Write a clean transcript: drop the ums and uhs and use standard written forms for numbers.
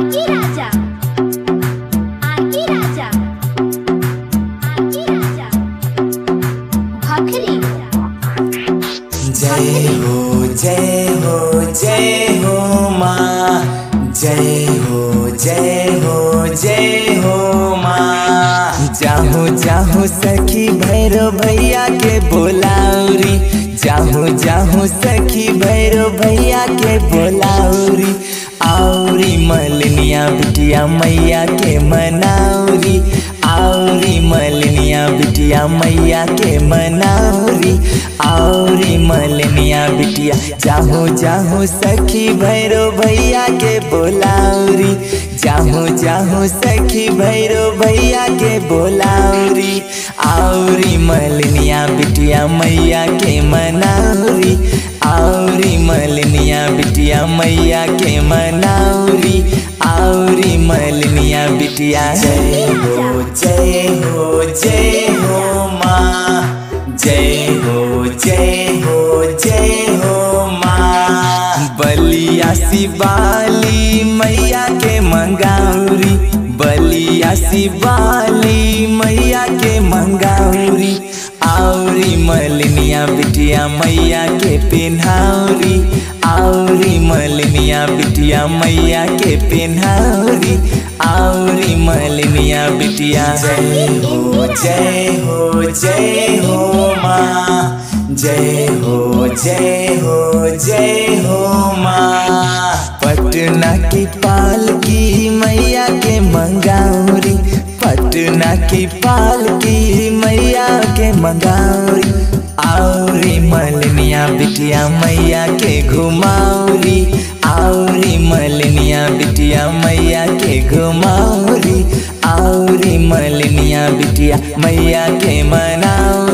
जय हो जय हो माँ, जय हो जय हो जय हो माँ। जाहो जाहो सखी भैरव भैया के बोलाऊ री, जाहो जाहो सखी भैरव भैया के बोलाऊ री। आऊ रे मलिनिया बिटिया मैया के मनाऊ री, आऊ रे मलिनिया बिटिया मैया के मनाऊ री। आऊ रे मलिनिया बिटिया जाहो जाहो सखी भैरव भैया के बोलाऊ री, जाहो जाहो सखी भैरव भैया के बोलाऊ री। आऊ रे मलिनिया बिटिया मैया के मनाऊ री, आऊ रे मलिनिया बिटिया मैया के मनाऊ री। आऊ रे मलिनिया बिटिया जय हो जय हो माँ, जय हो जय हो जय हो माँ। बलिया शिवाली मैया के मंगाऊ री, बलिया शिवाली मैया के मंगाऊ री। आऊ रे मलिनिया बिटिया मैया के पिन्हाऊ री, आऊ रे मलिनिया बिटिया मैया के पिन्हाऊ री। आऊ रे मलिनिया बिटिया जय हो जय हो माँ, जय हो जय हो जय हो माँ। पटना की पालकी मैया के मंगाऊ री, पटना की पालकी मैया के मंगाऊ री। आऊ रे मलिनिया बिटिया मैया के घुमाऊ री, आऊ रे मलिनिया बिटिया मैया के घुमाऊ री। आऊ रे मलिनिया बिटिया मैया के मनाऊ